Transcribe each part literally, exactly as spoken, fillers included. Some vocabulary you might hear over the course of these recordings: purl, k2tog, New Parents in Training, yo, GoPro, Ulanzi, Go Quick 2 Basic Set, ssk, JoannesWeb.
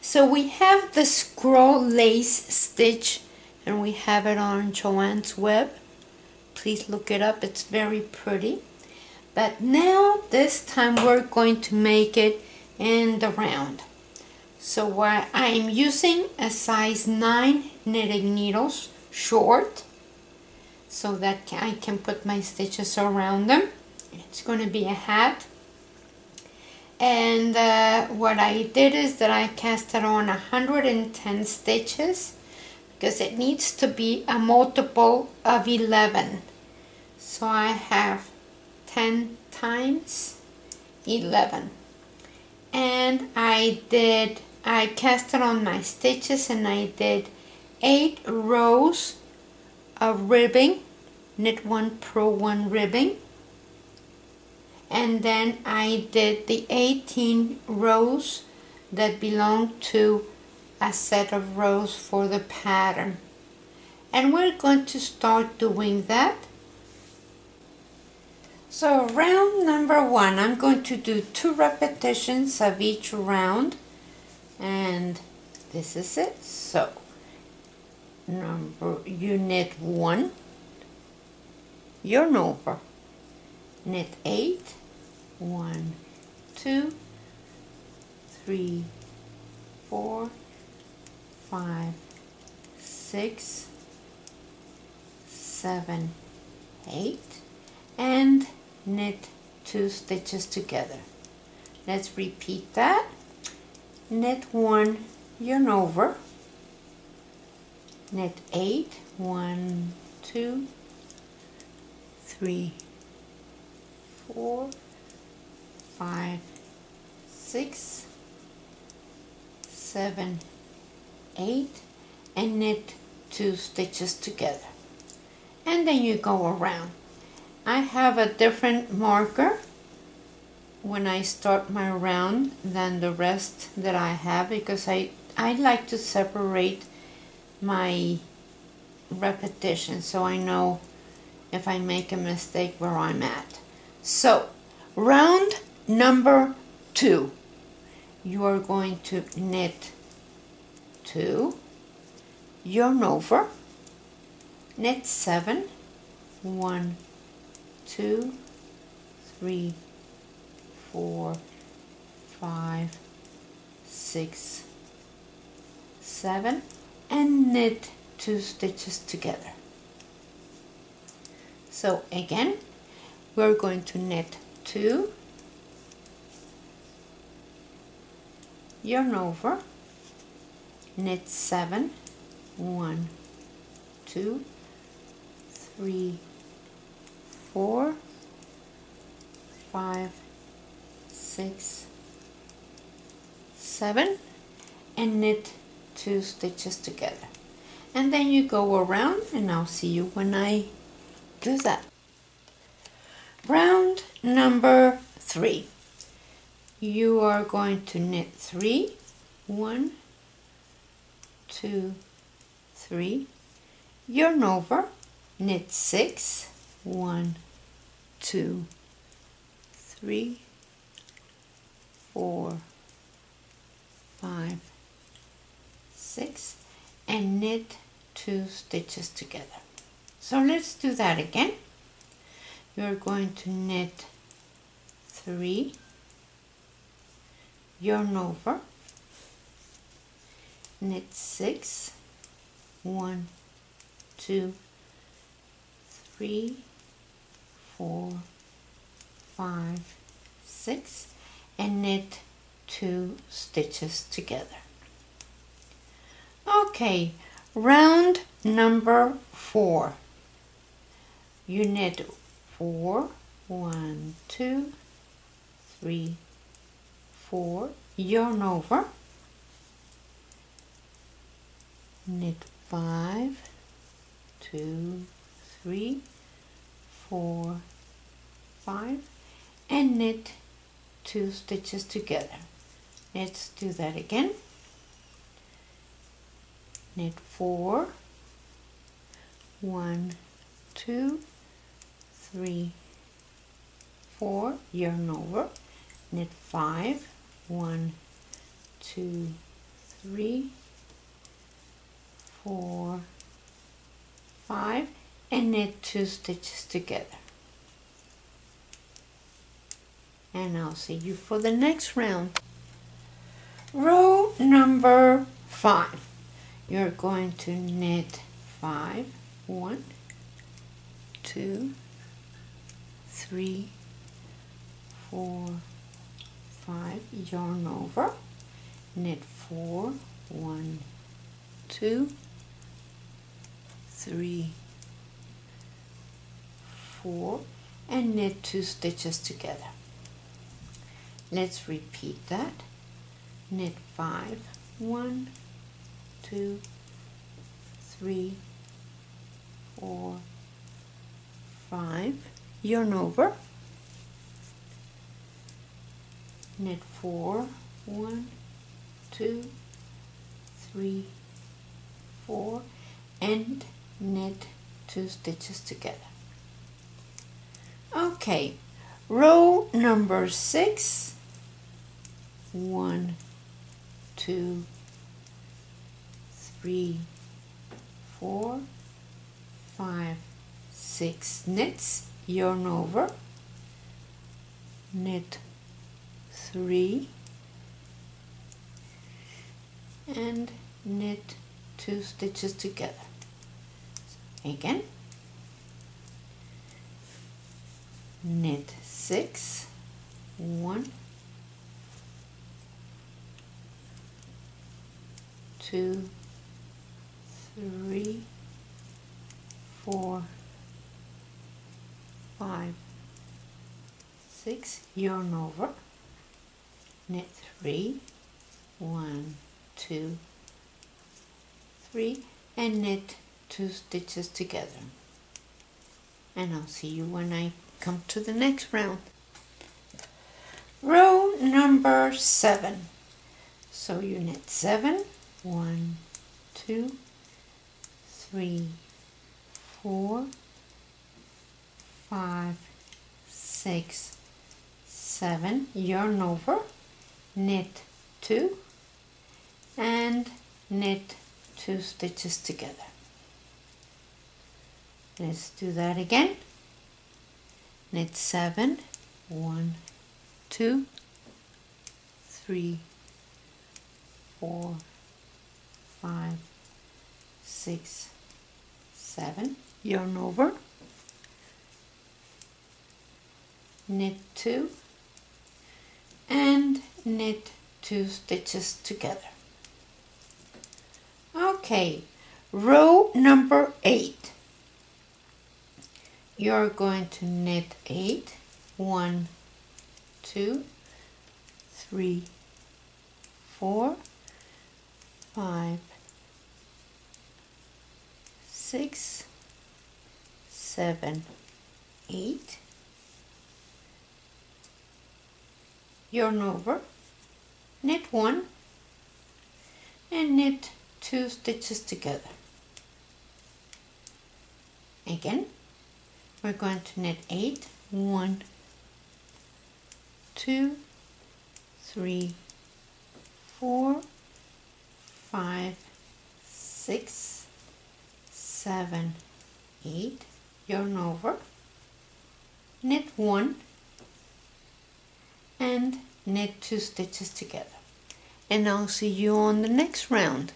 So we have the scroll lace stitch, and we have it on Joanne's Web. Please look it up, it's very pretty. But now this time we're going to make it in the round. So what I'm using a size nine knitting needles, short, so that I can put my stitches around them. It's going to be a hat. And uh, what I did is that I cast it on one hundred ten stitches because it needs to be a multiple of eleven. So I have ten times eleven. And I did, I cast it on my stitches, and I did eight rows of ribbing, knit one, purl one ribbing. And then I did the eighteen rows that belong to a set of rows for the pattern. And we're going to start doing that. So round number one, I'm going to do two repetitions of each round. And this is it. So number, you knit one, yarn over, knit eight, one, two, three, four, five, six, seven, eight, and knit two stitches together. Let's repeat that. Knit one, yarn over, knit eight, one, two, three, four, five, six, seven, eight, and knit two stitches together. And then you go around. I have a different marker when I start my round than the rest that I have because I, I like to separate my repetition so I know if I make a mistake where I'm at. So round number two, you are going to knit two, yarn over, knit seven, one, two, three, four, five, six, seven, and knit two stitches together. So again, we're going to knit two, yarn over, knit seven, one, two, three, four, five, six, seven, and knit two stitches together. And then you go around, and I'll see you when I do that. Round number three, you are going to knit three, one, two, three, yarn over, knit six, one, two, three, four, five, six, and knit two stitches together. So let's do that again. You're going to knit three, yarn over, knit six, one, two, three, four, five, six, and knit two stitches together. Okay, round number four. You knit four, one, two, three, four, yarn over, knit five, two, three, four, five, and knit two stitches together. Let's do that again. Knit four, one, two, three, four, yarn over, knit five, one, two, three, four, five, and knit two stitches together. And I'll see you for the next round. Row number five. You're going to knit five, one, two, three, four, five, yarn over, knit four, one, two, three, four, and knit two stitches together. Let's repeat that. Knit five, one, two, three, four, five, yarn over, knit four, one, two, three, four, and knit two stitches together. Okay, row number six. One, two, three, four, five, six knits, yarn over, knit three, and knit two stitches together. Again, knit six, one, two, three, four, five, six, yarn over, knit three, one, two, three, and knit two stitches together. And I'll see you when I come to the next round. Row number seven. So you knit seven. One, two, three, four, five, six, seven, yarn over, knit two, and knit two stitches together. Let's do that again. Knit seven, one, two, three, four, five, six, seven, yarn over, knit two, and knit two stitches together. Okay, row number eight. You're going to knit eight, one, two, three, four, five, six, seven, eight, yarn over, knit one, and knit two stitches together. Again, we're going to knit eight, one, two, three, four, five, six, seven, eight, yarn over, knit one, and knit two stitches together. And I'll see you on the next round.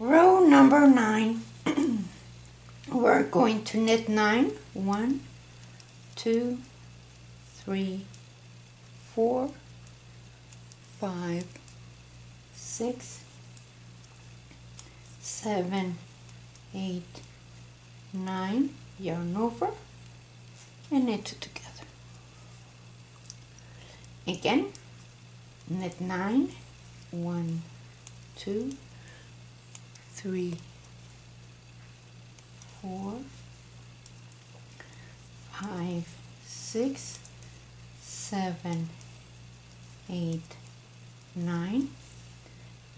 Row number nine. We're going to knit nine. One, two, three, four, five, six, seven, eight, nine, yarn over, and knit it together. Again, knit nine, one, two, three, four, five, six, seven, eight, nine,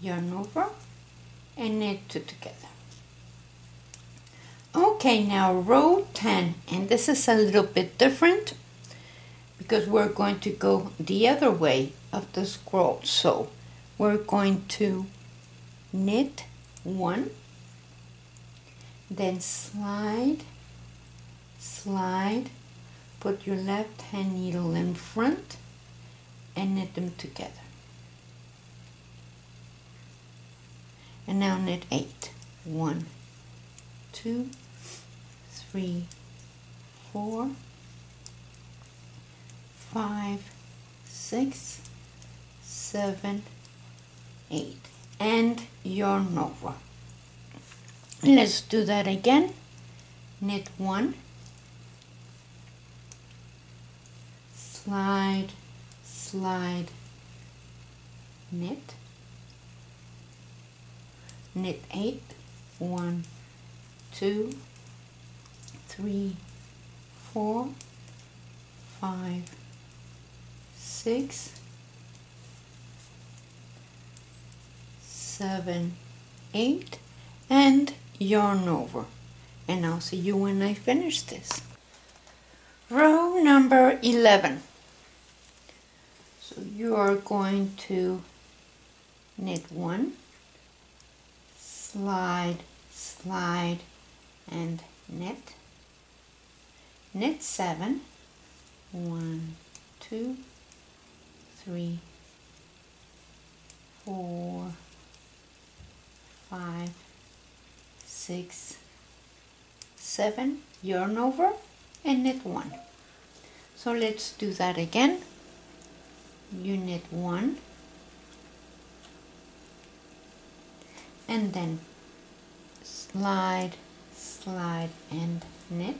yarn over, and knit two together. Okay, now row ten, and this is a little bit different because we're going to go the other way of the scroll. So we're going to knit one, then slide, slide, put your left hand needle in front and knit them together. And now knit eight. One, two, three, four, five, six, seven, eight. And your nova. Let's do that again. Knit one, slide, slide, knit, knit eight, one, two, three, four, five, six, seven, eight, and yarn over. And I'll see you when I finish this. Row number eleven. So you are going to knit one, slide, slide, and knit. Knit seven. One, two, three, four, five, six, seven. Yarn over and knit one. So let's do that again. You knit one and then slide, slide and knit,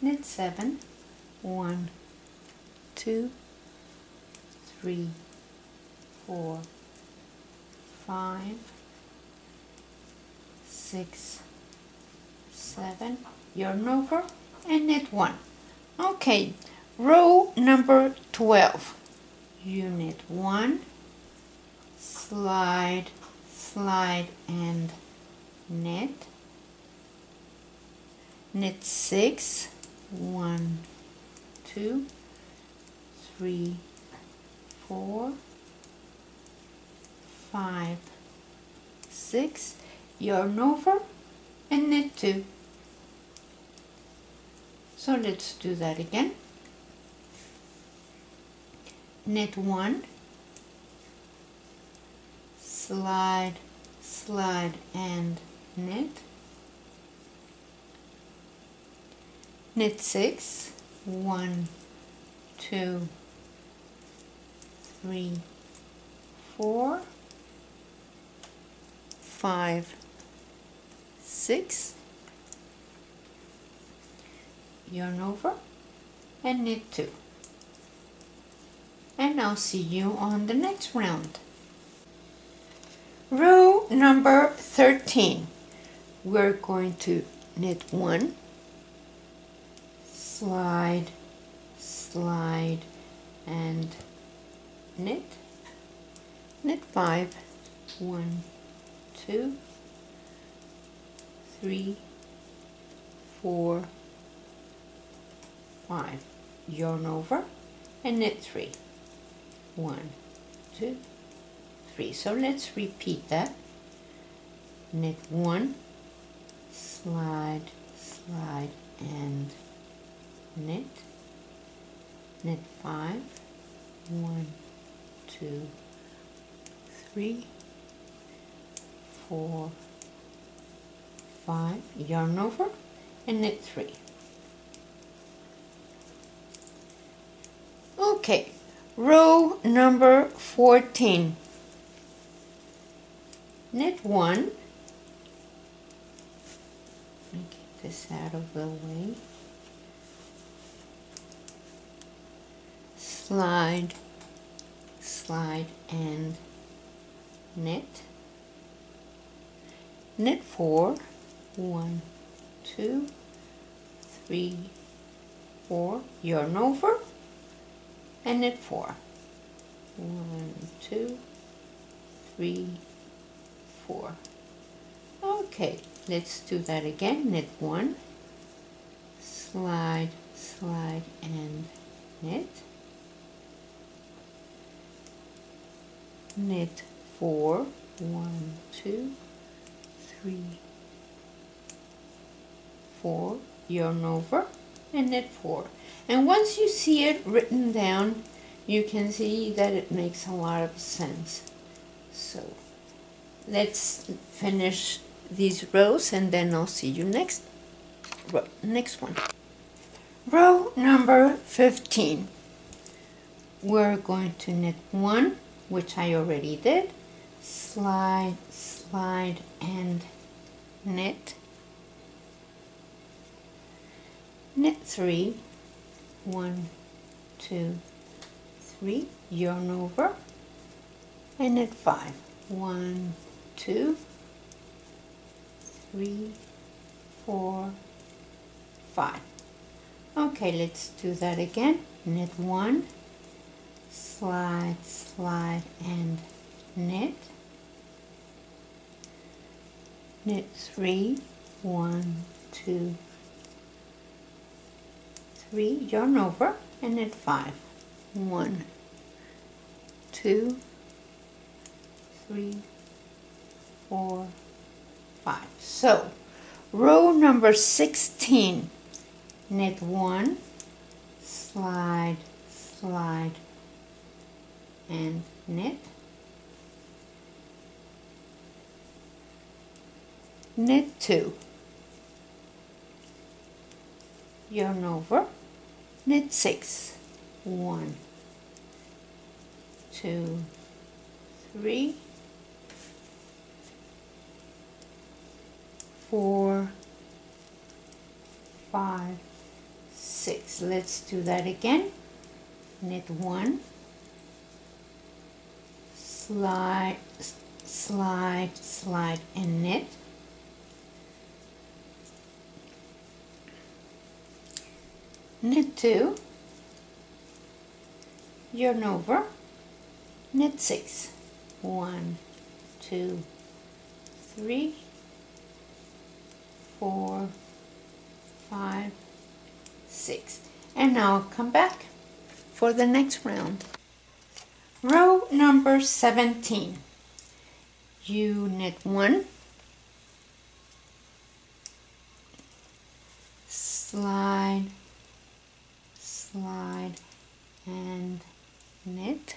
knit seven, one, two, three, four, five, six, seven, yarn over and knit one. Okay, row number twelve. You knit one, slide, slide and knit, knit six, one, two, three, four, five, six, yarn over and knit two. So let's do that again. Knit one, slide, slide and knit, knit six, one, two, three, four, five, six, yarn over and knit two. And I'll see you on the next round. Row number thirteen. We're going to knit one, slide, slide and knit, knit five, one, two, three, four, five, yarn over and knit three. One, two, three. So let's repeat that. Knit one, slide, slide and knit, knit five, one, two, three, four, five, yarn over and knit three. Okay, row number fourteen. Knit one, let me get this out of the way, slide, slide and knit, knit four, one, two, three, four, yarn over and knit four. One, two, three, four. Okay, let's do that again. Knit one, slide, slide and knit, knit four, one, two, three, four, yarn over and knit four. And once you see it written down, you can see that it makes a lot of sense. So let's finish these rows and then I'll see you next row, next one. Row number fifteen. We're going to knit one, which I already did, slide, slide and knit, knit three, one, two, three, yarn over and knit five, one, two, three, four, five. Okay, let's do that again. Knit one, slide, slide and knit, knit three, one, two, three, yarn over and knit five, one, two, three, four, five. So row number sixteen, knit one, slide, slide and knit, knit two, yarn over, knit six, one, two, three, four, five, six. Let's do that again. Knit one, slide, slide, slide and knit, knit two, yarn over, knit six, one, two, three, four, five, six. And now I'll come back for the next round. Row number seventeen. You knit one, slide, slide and knit,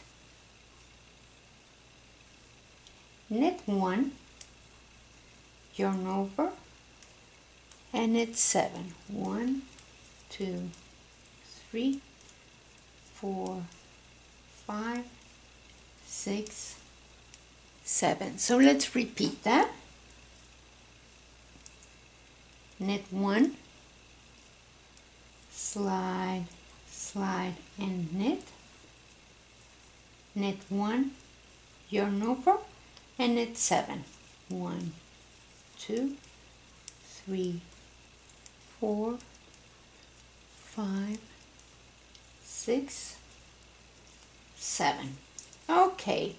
knit one, yarn over and knit seven, one, two, three, four, five, six, seven. So let's repeat that. Knit one, slide, slide and knit, knit one, yarn over and knit seven, one, two, three, four, five, six, seven. Okay,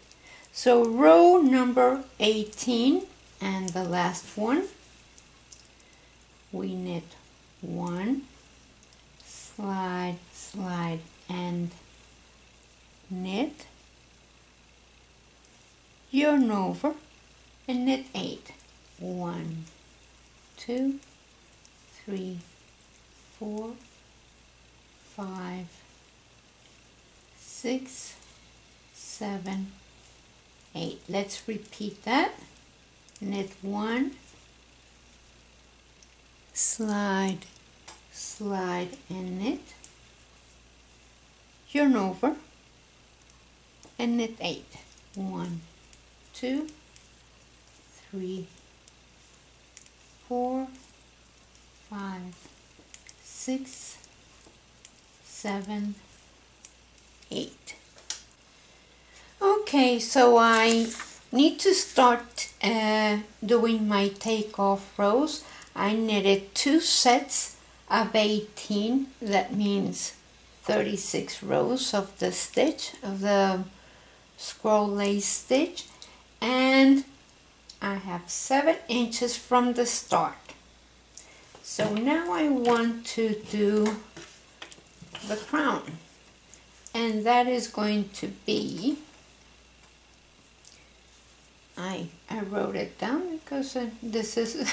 so row number eighteen and the last one, we knit one, slide, slide and knit, yarn over and knit eight, one, two, three, four, five, six, seven, eight. Let's repeat that. Knit one, slide, slide and knit, yarn over and knit eight, one, two, three, four, five, six, seven, eight. Okay, so I need to start uh, doing my takeoff rows. I knitted two sets of eighteen, that means thirty-six rows of the stitch, of the scroll lace stitch, and I have seven inches from the start. So now I want to do the crown, and that is going to be I, I wrote it down because uh, this is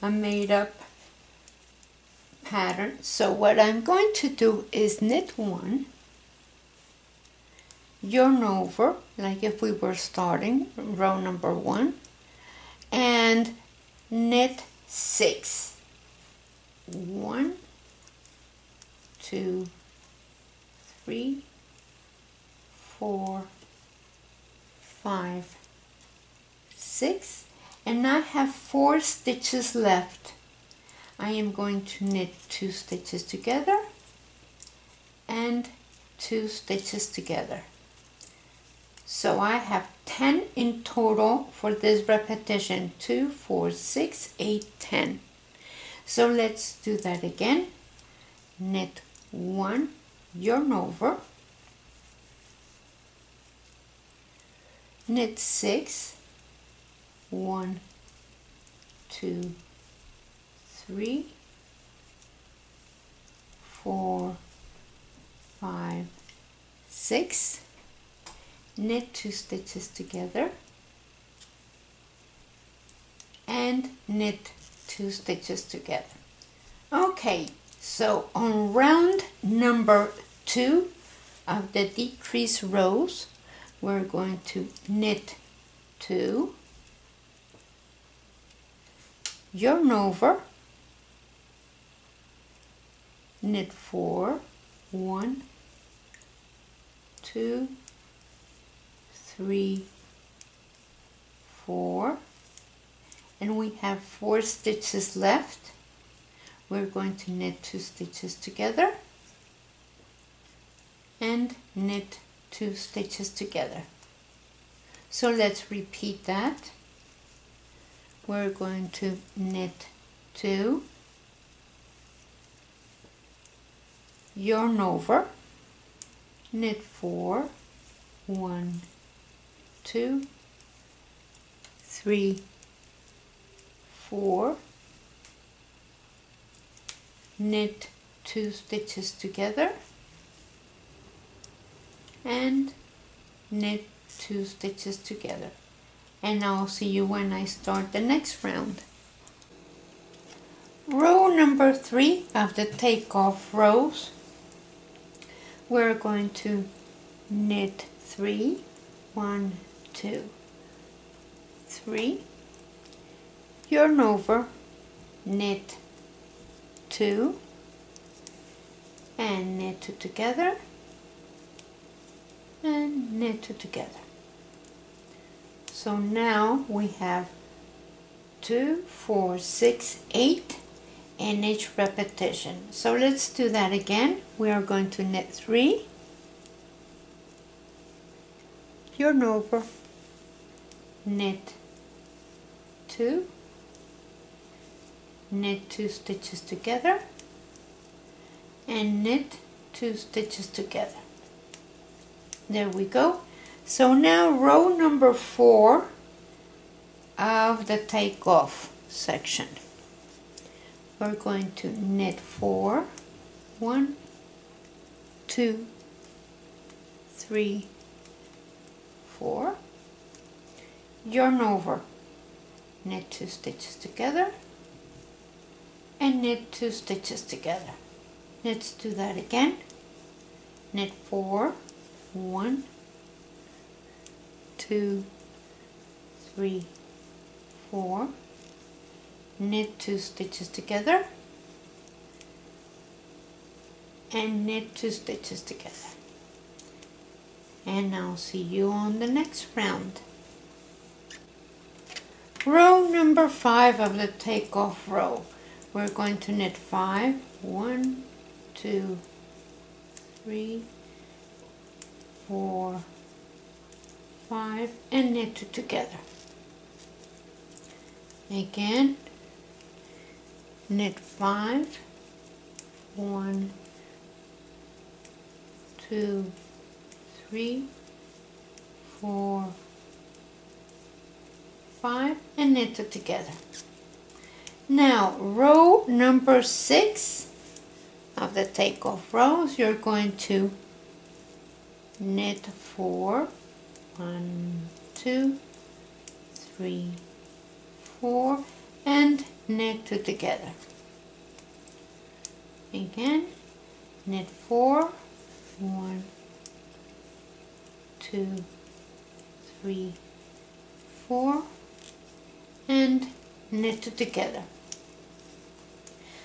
a made up pattern. So what I'm going to do is knit one, yarn over like if we were starting row number one, and knit six. One, two, three, four, five, six, and I have four stitches left. I am going to knit two stitches together and two stitches together. So I have ten in total for this repetition, two, four, six, eight, ten. So let's do that again. Knit one, yarn over, knit six, one, two, three, four, five, six, knit two stitches together, and knit two stitches together. Okay, so on round number two of the decrease rows, we're going to knit two, yarn over, knit four, one, two, three, four, and we have four stitches left. We're going to knit two stitches together and knit two stitches together. So let's repeat that. We're going to knit two, yarn over, knit four, one, two, three, four, knit two stitches together and knit two stitches together, and I'll see you when I start the next round. Row number three of the takeoff rows, we're going to knit three, one, two, three, yarn over, knit two, and knit two together, and knit two together. So now we have two, four, six, eight in each repetition. So let's do that again. We are going to knit three, yarn over, knit two, knit two stitches together, and knit two stitches together. There we go. So now row number four of the takeoff section. We're going to knit four, one, two, three, four, yarn over, knit two stitches together, and knit two stitches together. Let's do that again. Knit four, one, two, three, four, knit two stitches together, and knit two stitches together. And I'll see you on the next round. Row number five of the takeoff row. We're going to knit five, one, two, three, four, five, and knit two together. Again, knit five, one, two, three, four, five, and knit two together. Now, row number six of the takeoff rows, you're going to knit four, one, two, three, four, and knit two together. Again, knit four, one, two, three, four, and knit two together.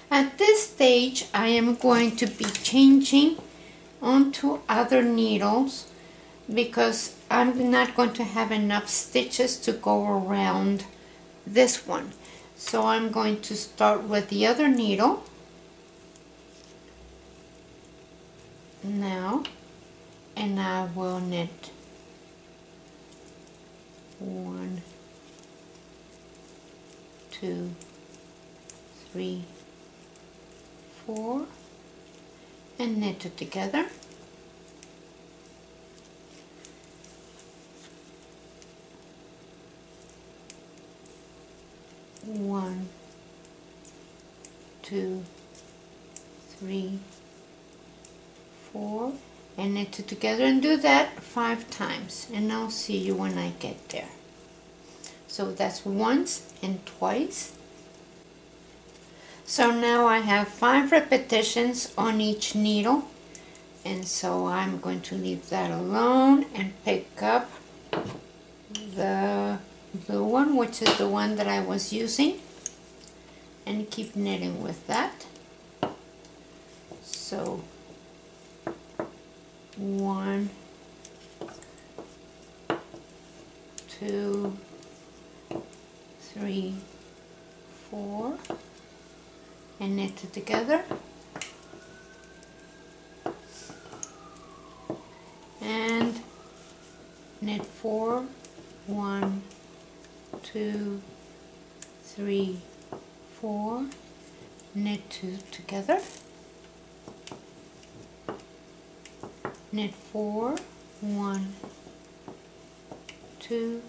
At this stage, I am going to be changing onto other needles because I'm not going to have enough stitches to go around this one. So I'm going to start with the other needle now, and I will knit one, two, three, four, and knit two together. One, two, three, four, and knit two together, and do that five times, and I'll see you when I get there. So that's once and twice. So now I have five repetitions on each needle, and so I'm going to leave that alone and pick up the blue one, which is the one that I was using, and keep knitting with that. So one, two, three, four, and knit two together, and knit four, one, two, three, four, knit two together, knit four, one, two,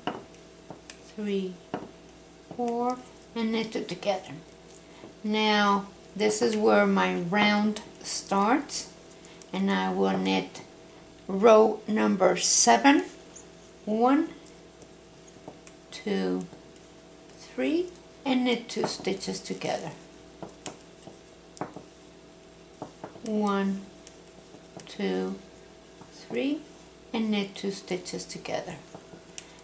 three, four, and knit two together. Now this is where my round starts, and I will knit row number seven, one, two, three, and knit two stitches together. One, two, three, and knit two stitches together.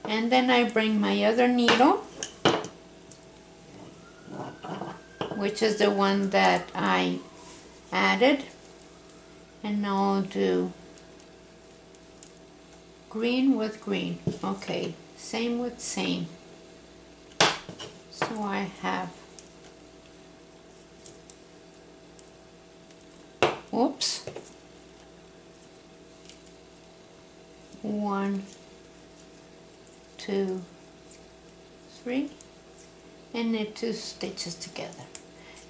And then I bring my other needle, which is the one that I added, and now I'll do green with green. Okay, same with same. So I have, oops, one, two, three, and knit two stitches together.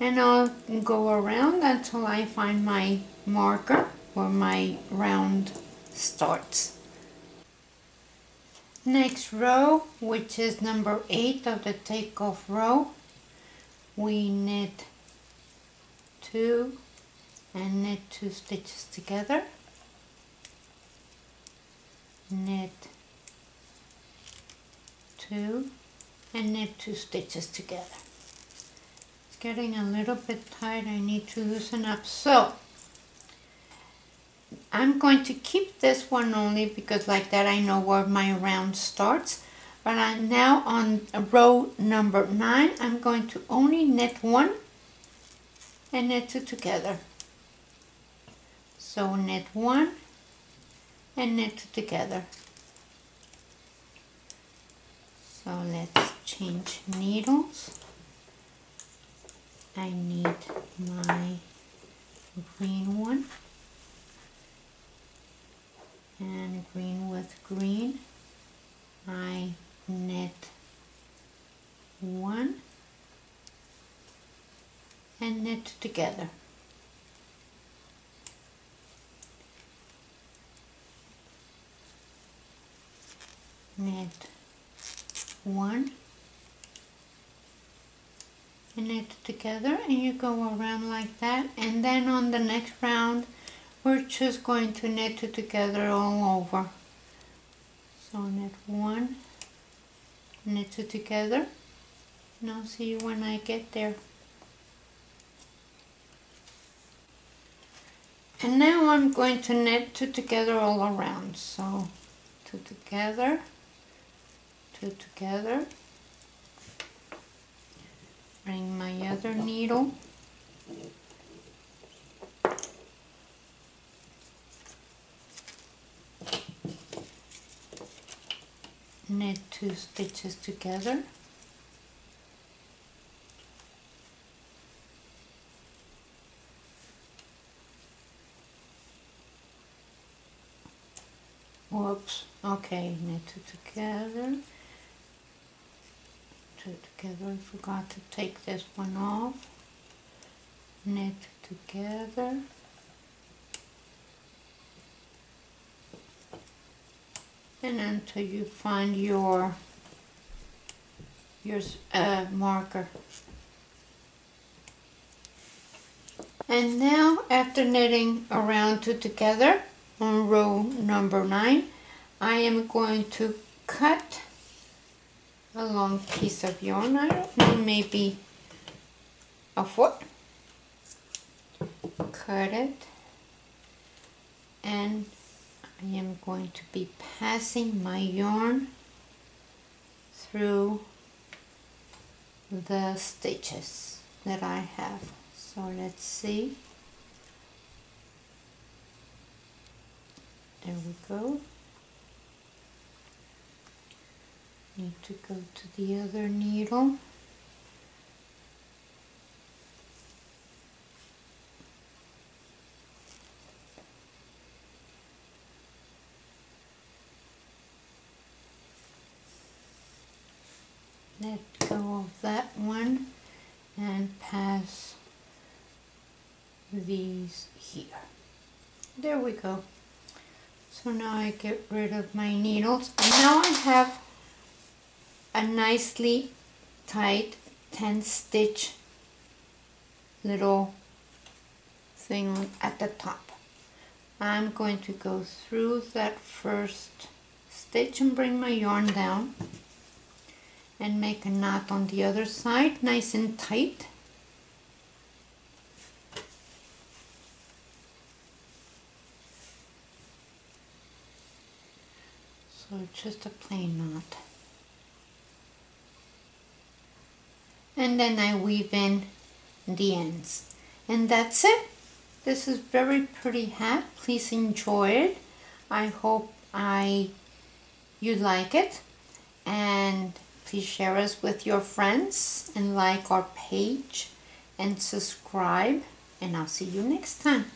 And I'll go around until I find my marker where my round starts. Next row, which is number eight of the takeoff row, we knit two and knit two stitches together, knit two and knit two stitches together. Getting a little bit tight, I need to loosen up. So I'm going to keep this one only because like that I know where my round starts, but I'm now on row number nine. I'm going to only knit one and knit two together. So knit one and knit two together. So let's change needles. I need my green one, and green with green I knit one and knit two together. Knit one and knit together, and you go around like that, and then on the next round we're just going to knit two together all over. So knit one, knit two together, and I'll see you when I get there. And now I'm going to knit two together all around, so two together, two together, bring my other needle, knit two stitches together, whoops, okay, knit two together, two together, I forgot to take this one off, knit two together, and until you find your your uh, marker. And now, after knitting around two together on row number nine, I am going to cut a long piece of yarn. I don't know, maybe a foot. Cut it, and I am going to be passing my yarn through the stitches that I have. So let's see. There we go. Need to go to the other needle. Let go of that one and pass these here. There we go. So now I get rid of my needles, and now I have a nicely tight ten stitch little thing at the top. I'm going to go through that first stitch and bring my yarn down and make a knot on the other side, nice and tight. So just a plain knot. And then I weave in the ends. And that's it. This is very pretty hat. Please enjoy it. I hope I you like it. And please share us with your friends and like our page and subscribe. And I'll see you next time.